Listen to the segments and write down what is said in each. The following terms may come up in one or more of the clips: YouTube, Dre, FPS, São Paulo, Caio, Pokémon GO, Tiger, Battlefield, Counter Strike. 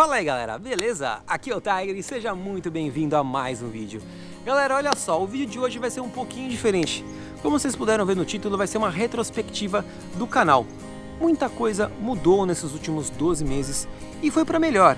Fala aí galera, beleza? Aqui é o Tiger e seja muito bem-vindo a mais um vídeo. Galera, olha só, o vídeo de hoje vai ser um pouquinho diferente. Como vocês puderam ver no título, vai ser uma retrospectiva do canal. Muita coisa mudou nesses últimos 12 meses e foi pra melhor,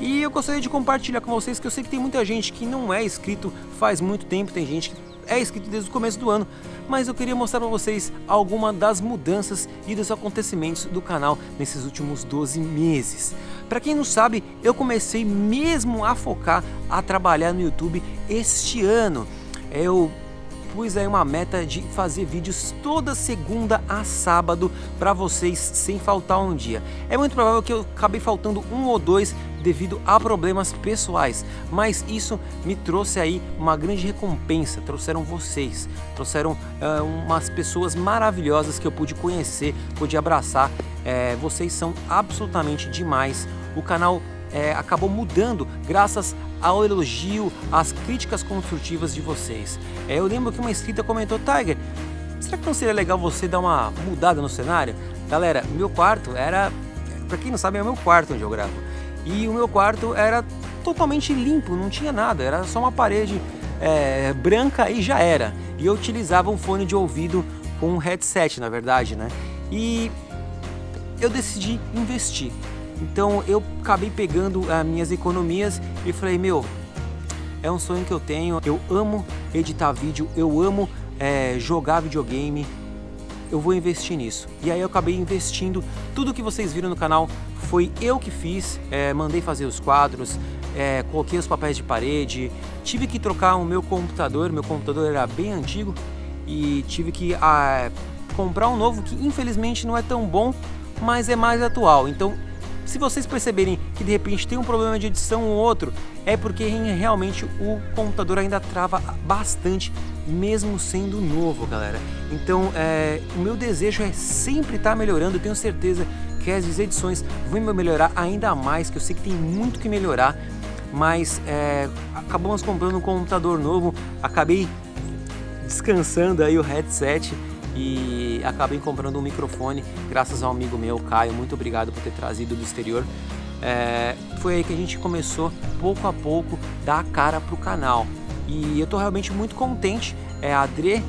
E eu gostaria de compartilhar com vocês que eu sei que tem muita gente que não é inscrito faz muito tempo, tem gente que é inscrito desde o começo do ano, mas eu queria mostrar para vocês alguma das mudanças e dos acontecimentos do canal nesses últimos 12 meses. Para quem não sabe, eu comecei mesmo a focar, a trabalhar no YouTube este ano. Eu pus aí uma meta de fazer vídeos toda segunda a sábado para vocês, sem faltar um dia. É muito provável que eu acabei faltando um ou dois devido a problemas pessoais, mas isso me trouxe aí uma grande recompensa. Trouxeram vocês, trouxeram umas pessoas maravilhosas que eu pude conhecer, pude abraçar. Vocês são absolutamente demais. O canal acabou mudando graças ao elogio, às críticas construtivas de vocês. Eu lembro que uma inscrita comentou: Tiger, será que não seria legal você dar uma mudada no cenário? Galera, meu quarto era, pra quem não sabe, é o meu quarto onde eu gravo. E o meu quarto era totalmente limpo, não tinha nada, era só uma parede branca e já era. E eu utilizava um fone de ouvido com um headset, na verdade, né? E eu decidi investir. Então eu acabei pegando as minhas economias e falei: meu, é um sonho que eu tenho, eu amo editar vídeo, eu amo jogar videogame, eu vou investir nisso. E aí eu acabei investindo. Tudo que vocês viram no canal foi eu que fiz, mandei fazer os quadros, coloquei os papéis de parede, tive que trocar o meu computador era bem antigo e tive que comprar um novo que infelizmente não é tão bom, mas é mais atual. Então, se vocês perceberem que de repente tem um problema de edição ou outro, é porque realmente o computador ainda trava bastante, mesmo sendo novo, galera. Então, o meu desejo é sempre estar melhorando. Eu tenho certeza que as edições vão melhorar ainda mais, que eu sei que tem muito que melhorar, mas acabamos comprando um computador novo, acabei descansando aí o headset e acabei comprando um microfone graças ao amigo meu, Caio. Muito obrigado por ter trazido do exterior. Foi aí que a gente começou, pouco a pouco, dar a cara pro canal. E eu tô realmente muito contente. A Dre,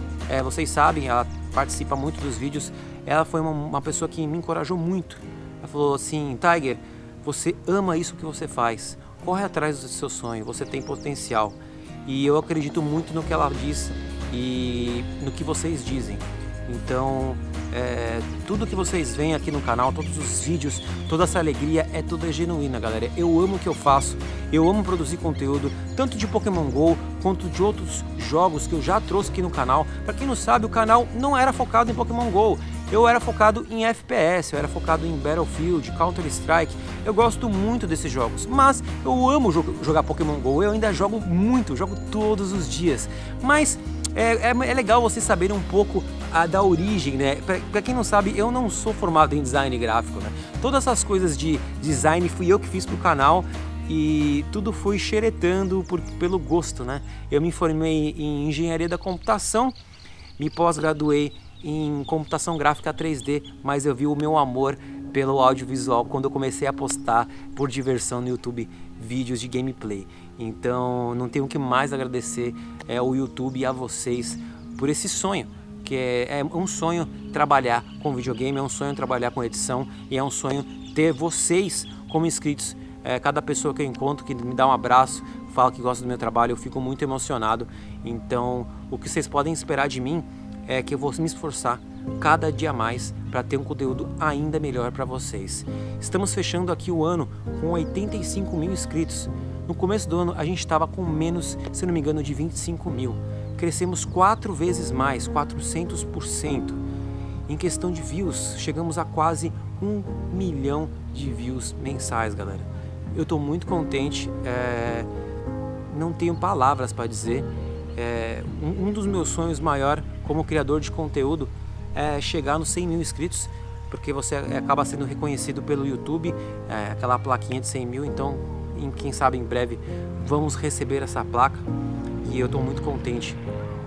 vocês sabem, ela participa muito dos vídeos. Ela foi uma pessoa que me encorajou muito. Ela falou assim: Tiger, você ama isso que você faz, corre atrás do seu sonho, você tem potencial. E eu acredito muito no que ela diz e no que vocês dizem. Então, tudo que vocês veem aqui no canal, todos os vídeos, toda essa alegria é toda genuína, galera. Eu amo o que eu faço, eu amo produzir conteúdo, tanto de Pokémon GO quanto de outros jogos que eu já trouxe aqui no canal. Para quem não sabe, o canal não era focado em Pokémon GO, eu era focado em FPS, eu era focado em Battlefield, Counter Strike. Eu gosto muito desses jogos, mas eu amo jogar Pokémon GO, eu ainda jogo muito, jogo todos os dias, mas é legal vocês saberem um pouco da origem, né? Pra quem não sabe, eu não sou formado em design gráfico, né? Todas essas coisas de design fui eu que fiz pro canal e tudo foi xeretando pelo gosto, né? Eu me formei em engenharia da computação, me pós-graduei em computação gráfica 3D, mas eu vi o meu amor pelo audiovisual quando eu comecei a postar por diversão no YouTube vídeos de gameplay. Então não tenho o que mais agradecer ao YouTube e a vocês por esse sonho, que é um sonho trabalhar com videogame, é um sonho trabalhar com edição e é um sonho ter vocês como inscritos. Cada pessoa que eu encontro que me dá um abraço, fala que gosta do meu trabalho, eu fico muito emocionado. Então o que vocês podem esperar de mim é que eu vou me esforçar cada dia mais para ter um conteúdo ainda melhor para vocês. Estamos fechando aqui o ano com 85 mil inscritos. No começo do ano a gente estava com menos, se não me engano, de 25 mil. Crescemos 4 vezes mais, 400%. Em questão de views, chegamos a quase 1 milhão de views mensais, galera. Eu estou muito contente, não tenho palavras para dizer. Um dos meus sonhos maior como criador de conteúdo é chegar nos 100 mil inscritos, porque você acaba sendo reconhecido pelo YouTube, aquela plaquinha de 100 mil, então quem sabe em breve vamos receber essa placa e eu estou muito contente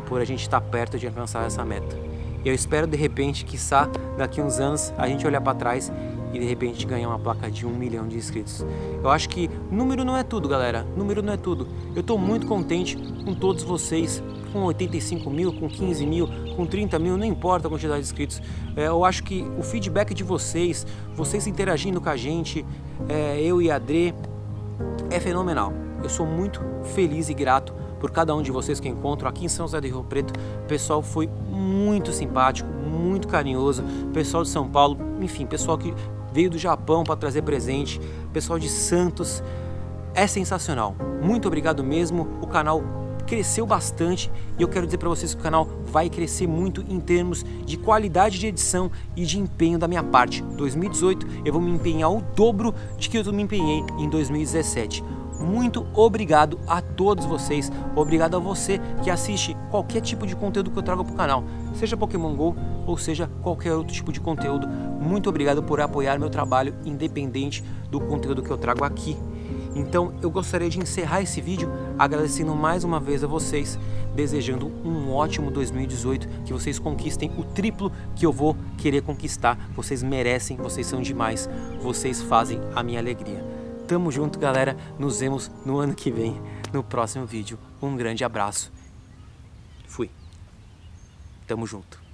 por a gente estar perto de alcançar essa meta. Eu espero de repente, quiçá, daqui uns anos a gente olhar para trás e de repente ganhar uma placa de 1 milhão de inscritos. Eu acho que número não é tudo, galera. Número não é tudo. Eu estou muito contente com todos vocês, com 85 mil, com 15 mil, com 30 mil, não importa a quantidade de inscritos. Eu acho que o feedback de vocês, vocês interagindo com a gente, eu e a Dre, é fenomenal. Eu sou muito feliz e grato por cada um de vocês que eu encontro aqui em São José do Rio Preto. O pessoal foi muito simpático, muito carinhoso, pessoal de São Paulo, enfim, pessoal que veio do Japão para trazer presente, pessoal de Santos, é sensacional. Muito obrigado mesmo, o canal cresceu bastante e eu quero dizer para vocês que o canal vai crescer muito em termos de qualidade de edição e de empenho da minha parte. 2018 eu vou me empenhar o dobro de que eu me empenhei em 2017. Muito obrigado a todos vocês, obrigado a você que assiste qualquer tipo de conteúdo que eu trago para o canal, seja Pokémon GO ou seja qualquer outro tipo de conteúdo. Muito obrigado por apoiar meu trabalho independente do conteúdo que eu trago aqui. Então eu gostaria de encerrar esse vídeo agradecendo mais uma vez a vocês, desejando um ótimo 2018, que vocês conquistem o triplo que eu vou querer conquistar. Vocês merecem, vocês são demais, vocês fazem a minha alegria. Tamo junto, galera, nos vemos no ano que vem, no próximo vídeo. Um grande abraço, fui, tamo junto.